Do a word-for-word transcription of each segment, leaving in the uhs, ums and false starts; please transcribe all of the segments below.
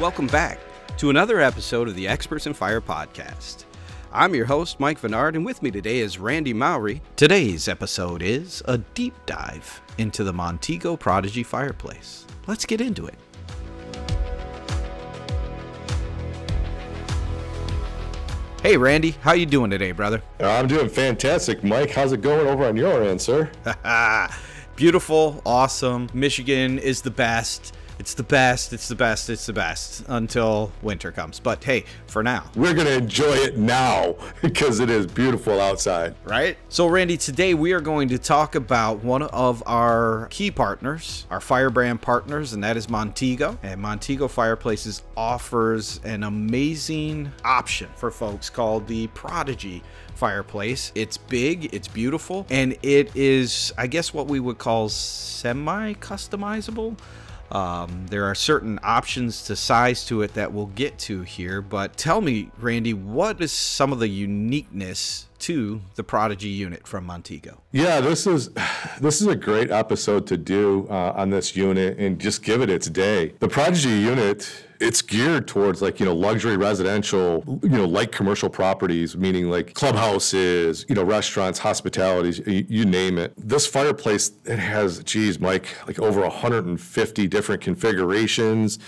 Welcome back to another episode of the Experts in Fire podcast. I'm your host, Mike Vennard, and with me today is Randy Mowry. Today's episode is a deep dive into the Montigo Prodigy Fireplace. Let's get into it. Hey, Randy, how you doing today, brother? I'm doing fantastic, Mike. How's it going over on your end, sir? Beautiful, awesome. Michigan is the best. It's the best, it's the best, it's the best until winter comes. But hey, for now, we're going to enjoy it now because it is beautiful outside. Right? So Randy, today we are going to talk about one of our key partners, our firebrand partners, and that is Montigo. And Montigo Fireplaces offers an amazing option for folks called the Prodigy Fireplace. It's big, it's beautiful, and it is, I guess, what we would call semi-customizable. Um, there are certain options to size to it that we'll get to here, but tell me, Randy, what is some of the uniqueness to the Prodigy unit from Montigo? Yeah, this is this is a great episode to do uh, on this unit and just give it its day. The Prodigy unit, it's geared towards like, you know, luxury residential, you know, light commercial properties, meaning like clubhouses, you know, restaurants, hospitalities, you, you name it. This fireplace, it has, geez, Mike, like over one hundred fifty different configurations.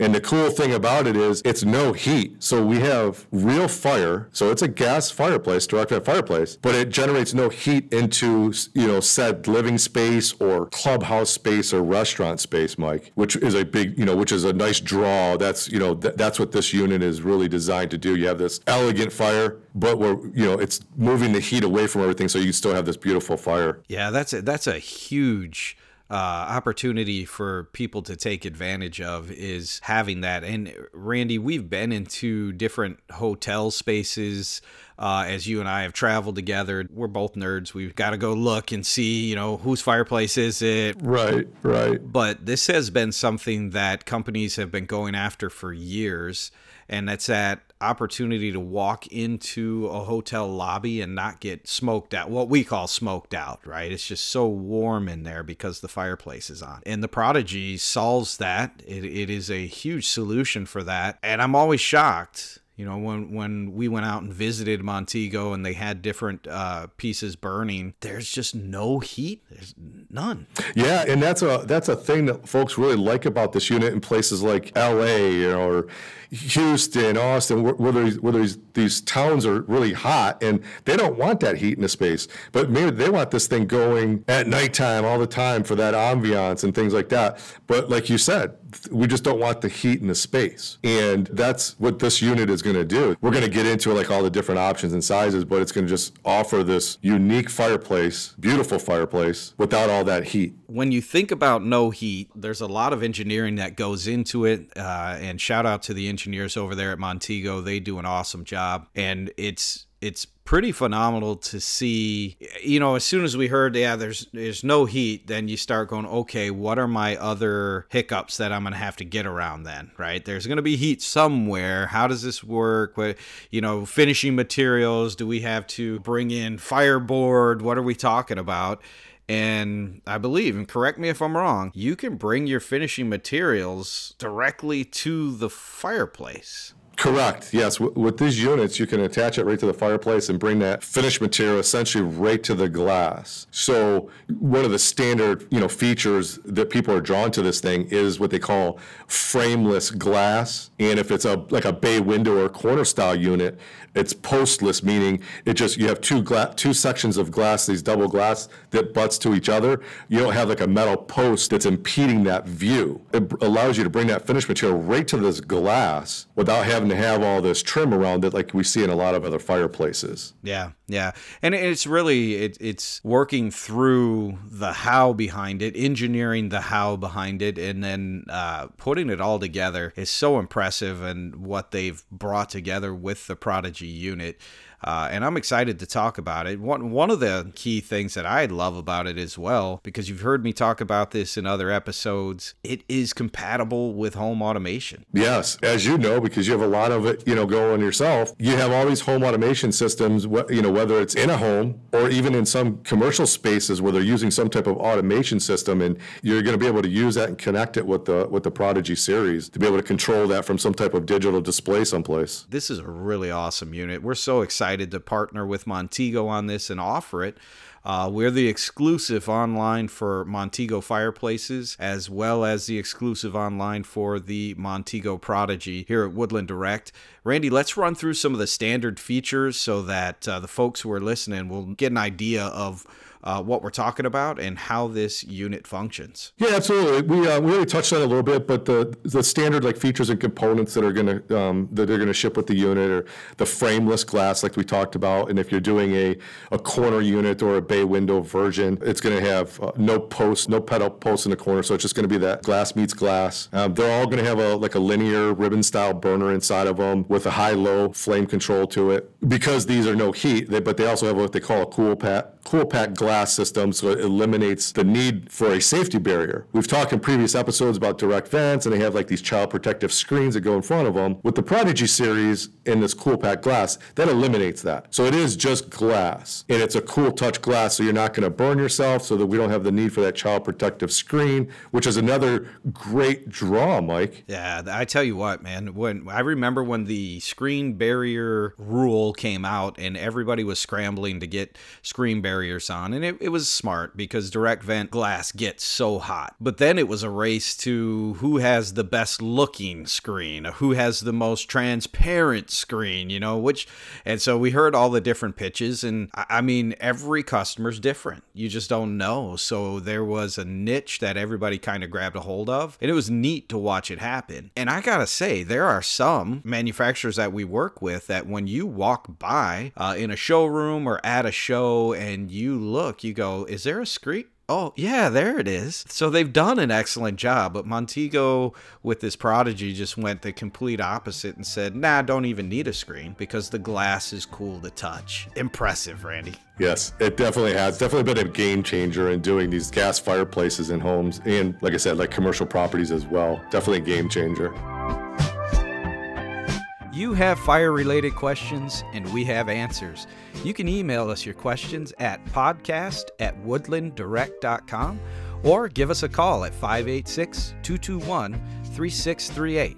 And the cool thing about it is it's no heat. So we have real fire. So it's a gas fireplace, direct air fireplace, but it generates no heat into, you know, said living space or clubhouse space or restaurant space, Mike, which is a big, you know, which is a nice draw. That's, you know, th that's what this unit is really designed to do. You have this elegant fire, but we're, you know, it's moving the heat away from everything. So you still have this beautiful fire. Yeah, that's a, that's a huge Uh, opportunity for people to take advantage of, is having that. And Randy, we've been into different hotel spaces uh, as you and I have traveled together. We're both nerds. We've got to go look and see, you know, whose fireplace is it? Right, right. But this has been something that companies have been going after for years, and that's that opportunity to walk into a hotel lobby and not get smoked out, what we call smoked out, right? It's just so warm in there because the fireplace is on. And the Prodigy solves that. It, it is a huge solution for that. And I'm always shocked, you know, when, when we went out and visited Montigo and they had different uh, pieces burning, there's just no heat. There's none. Yeah, and that's a that's a thing that folks really like about this unit in places like L A, you know, or Houston, Austin, where there's, where there's, these towns are really hot and they don't want that heat in the space. But maybe they want this thing going at nighttime all the time for that ambiance and things like that. But like you said, we just don't want the heat in the space. And that's what this unit is going to do. We're going to get into like all the different options and sizes, but it's going to just offer this unique fireplace, beautiful fireplace without all that heat. When you think about no heat, there's a lot of engineering that goes into it. Uh, and shout out to the engineers over there at Montigo. They do an awesome job. And it's, it's pretty phenomenal to see, you know, as soon as we heard, yeah, there's there's no heat, then you start going, okay, what are my other hiccups that I'm going to have to get around then, right? There's going to be heat somewhere. How does this work? What, you know, finishing materials, do we have to bring in fireboard? What are we talking about? And I believe, and correct me if I'm wrong, you can bring your finishing materials directly to the fireplace. Correct. Yes. With these units, you can attach it right to the fireplace and bring that finished material essentially right to the glass. So one of the standard, you know, features that people are drawn to this thing is what they call frameless glass. And if it's a like a bay window or corner style unit, it's postless, meaning it just, you have two glass, two sections of glass, these double glass that butts to each other. You don't have like a metal post that's impeding that view. It allows you to bring that finished material right to this glass without having to have all this trim around it like we see in a lot of other fireplaces. Yeah, yeah. And it's really, it, it's working through the how behind it, engineering the how behind it, and then uh, putting it all together is so impressive, and what they've brought together with the Prodigy unit. Uh, and I'm excited to talk about it. One, one of the key things that I love about it as well, because you've heard me talk about this in other episodes, it is compatible with home automation. Yes, as you know, because you have a lot of it, you know, going yourself. You have all these home automation systems, you know, whether it's in a home or even in some commercial spaces where they're using some type of automation system, and you're going to be able to use that and connect it with the with the Prodigy series to be able to control that from some type of digital display someplace. This is a really awesome unit. We're so excited to partner with Montigo on this and offer it. Uh, we're the exclusive online for Montigo fireplaces, as well as the exclusive online for the Montigo Prodigy here at Woodland Direct. Randy, let's run through some of the standard features so that uh, the folks who are listening will get an idea of Uh, what we're talking about and how this unit functions. Yeah, absolutely. We uh, we already touched on it a little bit, but the the standard like features and components that are gonna um, that are gonna ship with the unit are the frameless glass, like we talked about, and if you're doing a a corner unit or a bay window version, it's gonna have uh, no posts, no pedal posts in the corner, so it's just gonna be that glass meets glass. Um, they're all gonna have a like a linear ribbon style burner inside of them with a high-low flame control to it. Because these are no heat, they, but they also have what they call a CoolPak CoolPak glass. glass system, so it eliminates the need for a safety barrier. We've talked in previous episodes about direct vents, and they have like these child protective screens that go in front of them. With the Prodigy series in this CoolPak glass, that eliminates that. So it is just glass, and it's a cool touch glass, so you're not going to burn yourself, so that we don't have the need for that child protective screen, which is another great draw, Mike. Yeah, I tell you what, man, when I remember when the screen barrier rule came out and everybody was scrambling to get screen barriers on. And it, it was smart because direct vent glass gets so hot. But then it was a race to who has the best looking screen, who has the most transparent screen, you know, which, and so we heard all the different pitches. And I, I mean, every customer's different. You just don't know. So there was a niche that everybody kind of grabbed a hold of, and it was neat to watch it happen. And I gotta say, there are some manufacturers that we work with that when you walk by uh, in a showroom or at a show and you look, you go, is there a screen? Oh, yeah, there it is. So they've done an excellent job, but Montigo with this Prodigy just went the complete opposite and said, nah, don't even need a screen because the glass is cool to touch. Impressive, Randy. Yes, it definitely has. It's definitely been a game changer in doing these gas fireplaces in homes and, like I said, like commercial properties as well. Definitely a game changer. You have fire-related questions, and we have answers. You can email us your questions at podcast at woodland direct dot com or give us a call at five eight six, two two one, three six three eight.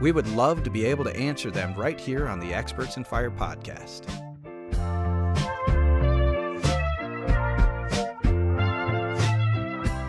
We would love to be able to answer them right here on the Experts in Fire podcast.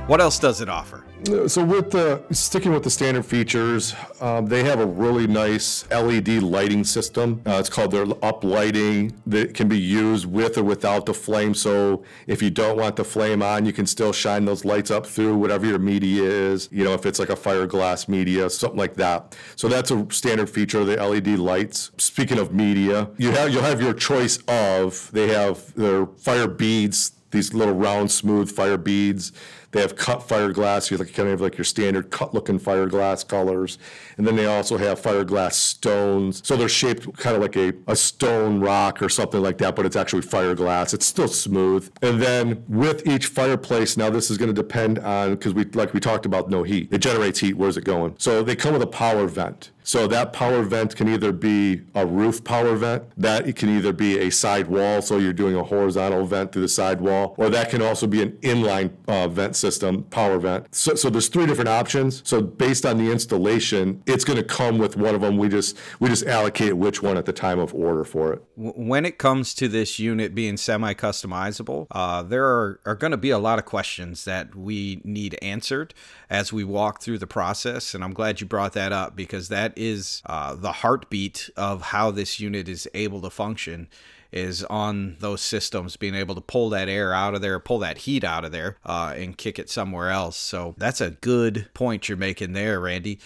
What else does it offer? So with the, sticking with the standard features, um, they have a really nice L E D lighting system. Uh, it's called their up lighting that can be used with or without the flame. So if you don't want the flame on, you can still shine those lights up through whatever your media is. You know, if it's like a fire glass media, something like that. So that's a standard feature of the L E D lights. Speaking of media, you have, you'll have your choice of, they have their fire beads, these little round, smooth fire beads. They have cut fire glass. You kind of have like your standard cut-looking fire glass colors. And then they also have fire glass stones. So they're shaped kind of like a, a stone rock or something like that, but it's actually fire glass. It's still smooth. And then with each fireplace, now this is going to depend on, because we like we talked about no heat. It generates heat. Where's it going? So they come with a power vent. So that power vent can either be a roof power vent, that it can either be a side wall, so you're doing a horizontal vent through the side wall, or that can also be an inline uh, vent system, power vent. So, so there's three different options. So based on the installation, it's going to come with one of them. We just we just allocate which one at the time of order for it. When it comes to this unit being semi-customizable, uh, there are, are going to be a lot of questions that we need answered as we walk through the process, and I'm glad you brought that up because that is uh, the heartbeat of how this unit is able to function is on those systems being able to pull that air out of there, pull that heat out of there, uh, and kick it somewhere else. So that's a good point you're making there, Randy.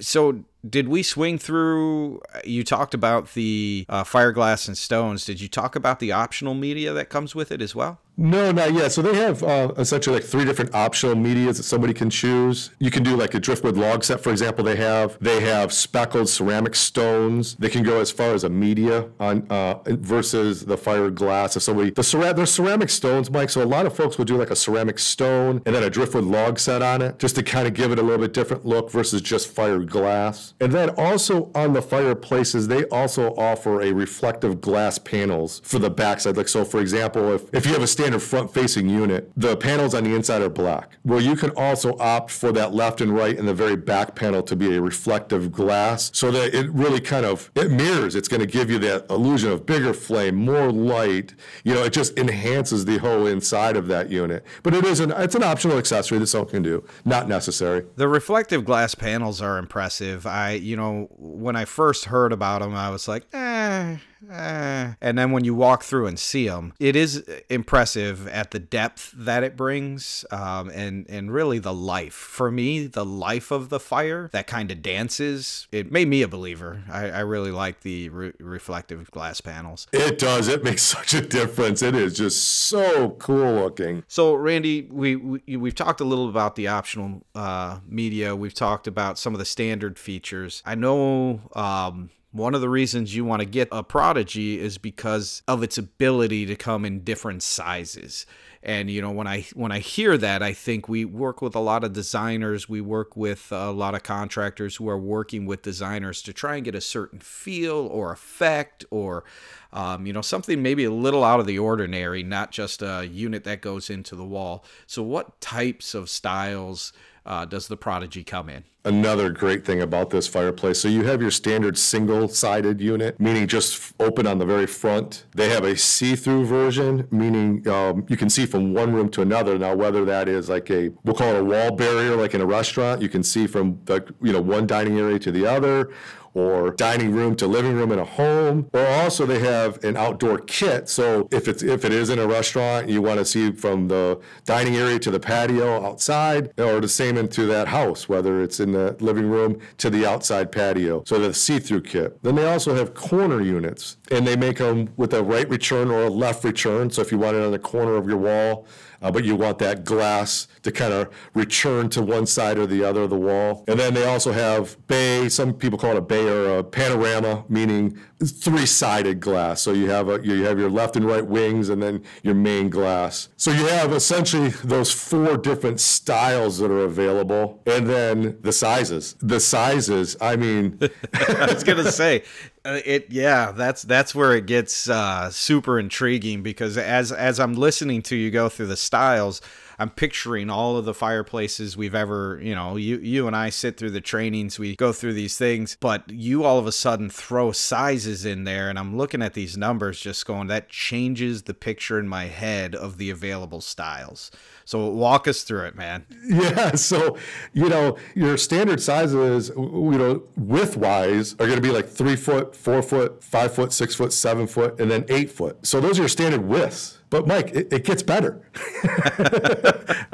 So did we swing through, you talked about the uh, fire glass and stones. Did you talk about the optional media that comes with it as well? No, not yet. So they have uh, essentially like three different optional medias that somebody can choose. You can do like a driftwood log set, for example, they have. They have speckled ceramic stones. They can go as far as a media on uh, versus the fired glass. If somebody, the cera they're ceramic stones, Mike, so a lot of folks will do like a ceramic stone and then a driftwood log set on it just to kind of give it a little bit different look versus just fired glass. And then also on the fireplaces, they also offer a reflective glass panels for the backside. Like, so for example, if, if you have a standard front-facing unit, the panels on the inside are black. Well, you can also opt for that left and right and the very back panel to be a reflective glass so that it really kind of, it mirrors. It's going to give you that illusion of bigger flame, more light. You know, it just enhances the whole inside of that unit. But it is an, it's an optional accessory that someone can do. Not necessary. The reflective glass panels are impressive. I, you know, when I first heard about them, I was like, eh. Uh, and then when you walk through and see them, it is impressive at the depth that it brings, um, and and really the life. For me, the life of the fire that kind of dances, it made me a believer. I, I really like the re reflective glass panels. It does. It makes such a difference. It is just so cool looking. So Randy, we, we we've talked a little about the optional uh, media. We've talked about some of the standard features. I know. Um, One of the reasons you want to get a Prodigy is because of its ability to come in different sizes. And, you know, when I when I hear that, I think we work with a lot of designers. We work with a lot of contractors who are working with designers to try and get a certain feel or effect or, um, you know, something maybe a little out of the ordinary, not just a unit that goes into the wall. So what types of styles uh, does the Prodigy come in? Another great thing about this fireplace, so you have your standard single-sided unit, meaning just open on the very front. They have a see-through version, meaning um, you can see from one room to another. Now, whether that is like a, we'll call it a wall barrier, like in a restaurant, you can see from the, you know, one dining area to the other, or dining room to living room in a home. Or also they have an outdoor kit. So if it's if it is in a restaurant, you want to see from the dining area to the patio outside, or the same into that house, whether it's in the living room to the outside patio. So the see-through kit. Then they also have corner units, and they make them with a right return or a left return. So if you want it on the corner of your wall, uh, but you want that glass to kind of return to one side or the other of the wall. And then they also have bay. Some people call it a bay or a panorama, meaning three-sided glass. So you have a, you have your left and right wings, and then your main glass. So you have essentially those four different styles that are available, and then the sizes. The sizes. I mean, I was gonna say. Uh, it yeah, that's that's where it gets uh, super intriguing, because as as I'm listening to you go through the styles, I'm picturing all of the fireplaces we've ever, you know, you you and I sit through the trainings, we go through these things, but you all of a sudden throw sizes in there, and I'm looking at these numbers just going, that changes the picture in my head of the available styles. So walk us through it, man. Yeah, so, you know, your standard sizes, you know, width-wise are going to be like three foot, four foot, five foot, six foot, seven foot, and then eight foot. So those are your standard widths. But Mike, it, it gets better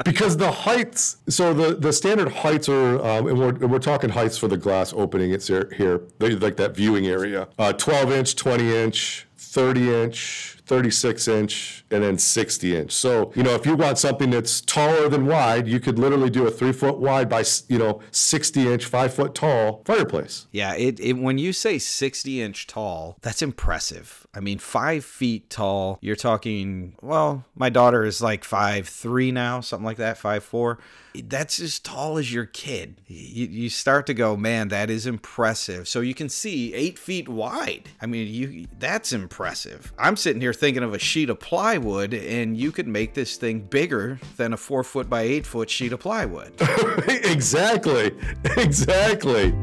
because the heights. So the, the standard heights are, um, and we're and we're talking heights for the glass opening. It's here, here like that viewing area, uh, twelve inch, twenty inch, thirty inch. thirty-six inch, and then sixty inch. So, you know, if you want something that's taller than wide, you could literally do a three foot wide by, you know, sixty inch, five foot tall fireplace. Yeah, it, it when you say sixty inch tall, that's impressive. I mean, five feet tall, you're talking, well, my daughter is like five three now, something like that, five four. That's as tall as your kid. You, you start to go, man, that is impressive. So you can see eight feet wide. I mean, you that's impressive. I'm sitting here thinking of a sheet of plywood, and you could make this thing bigger than a four foot by eight foot sheet of plywood. Exactly, exactly.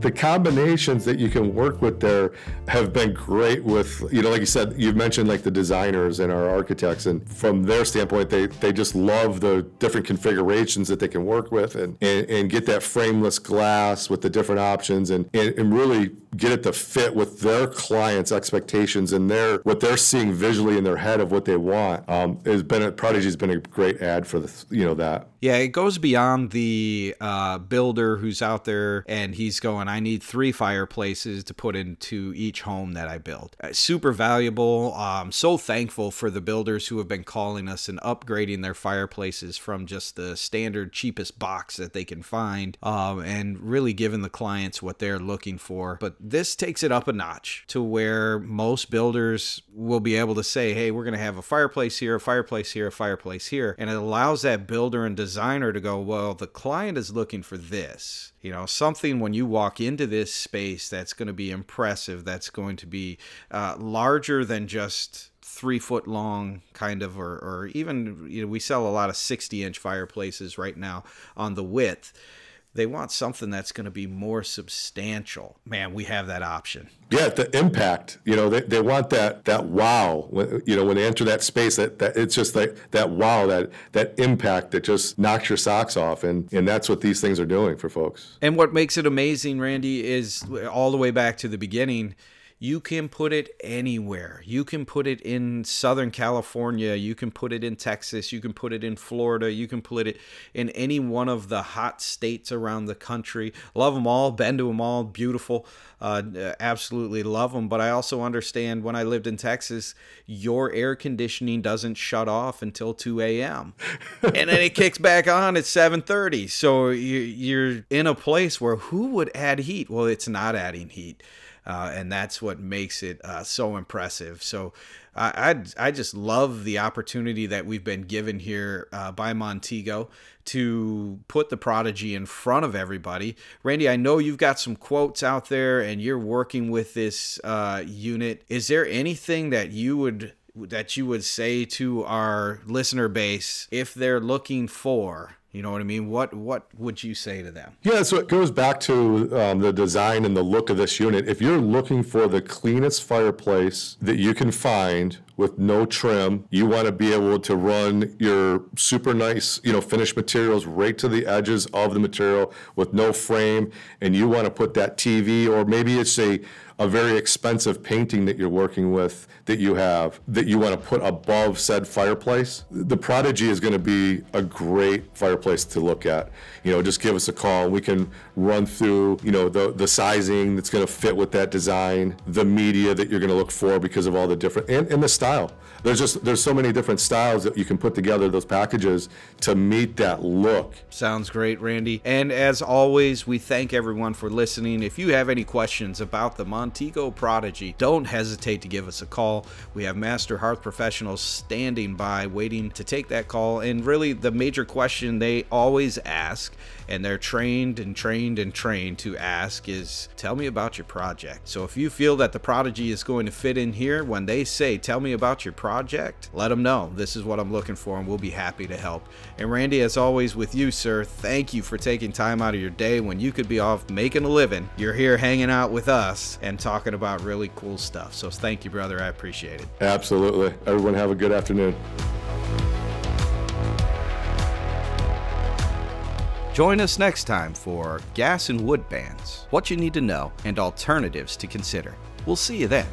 The combinations that you can work with there have been great with, you know, like you said, you've mentioned like the designers and our architects, and from their standpoint, they, they just love the different configurations that they can work with, and, and, and get that frameless glass with the different options, and, and, and really get it to fit with their clients' expectations and their what they're seeing visually in their head of what they want. Um, has been a, Prodigy's been a great ad for the you know that. Yeah, it goes beyond the uh, builder who's out there and he's going, I need three fireplaces to put into each home that I build. Uh, super valuable. Um, so thankful for the builders who have been calling us and upgrading their fireplaces from just the standard cheapest box that they can find, um, and really giving the clients what they're looking for. But this takes it up a notch to where most builders will be able to say, hey, we're going to have a fireplace here, a fireplace here, a fireplace here. And it allows that builder and designer designer to go, well, the client is looking for this, you know, something when you walk into this space that's going to be impressive, that's going to be uh, larger than just three foot long kind of, or, or even, you know, we sell a lot of sixty inch fireplaces right now on the width. They want something that's going to be more substantial. Man, we have that option. Yeah, the impact. You know, they, they want that that wow. When, you know, when they enter that space, that, that it's just like that wow, that that impact that just knocks your socks off, and and that's what these things are doing for folks. And what makes it amazing, Randy, is all the way back to the beginning. You can put it anywhere. You can put it in Southern California. You can put it in Texas. You can put it in Florida. You can put it in any one of the hot states around the country. Love them all. Been to them all. Beautiful. Uh, absolutely love them. But I also understand when I lived in Texas, your air conditioning doesn't shut off until two A M and then it kicks back on at seven thirty. So you're in a place where who would add heat? Well, it's not adding heat. Uh, and that's what makes it uh, so impressive. So I, I I just love the opportunity that we've been given here uh, by Montigo to put the Prodigy in front of everybody. Randy, I know you've got some quotes out there and you're working with this uh, unit. Is there anything that you would that you would say to our listener base if they're looking for? You know what I mean? What what would you say to them? Yeah, so it goes back to um, the design and the look of this unit. If you're looking for the cleanest fireplace that you can find with no trim, you want to be able to run your super nice, you know, finished materials right to the edges of the material with no frame, and you want to put that T V, or maybe it's a, a very expensive painting that you're working with that you have, that you want to put above said fireplace, the Prodigy is going to be a great fireplace to look at. You know, just give us a call. We can run through, you know, the, the sizing that's going to fit with that design, the media that you're going to look for because of all the different, and, and the style. There's just, there's so many different styles that you can put together those packages to meet that look. Sounds great, Randy. And as always, we thank everyone for listening. If you have any questions about the Montigo Prodigy, don't hesitate to give us a call. We have master hearth professionals standing by, waiting to take that call. And really the major question they always ask, and they're trained and trained and trained to ask, is tell me about your project. So if you feel that the Prodigy is going to fit in here, when they say, tell me about your project, let them know this is what I'm looking for, and we'll be happy to help. And Randy, as always with you, sir, thank you for taking time out of your day when you could be off making a living. You're here hanging out with us and talking about really cool stuff. So thank you, brother. I appreciate it. Absolutely. Everyone have a good afternoon. Join us next time for Gas and Wood Bans, what you need to know and alternatives to consider. We'll see you then.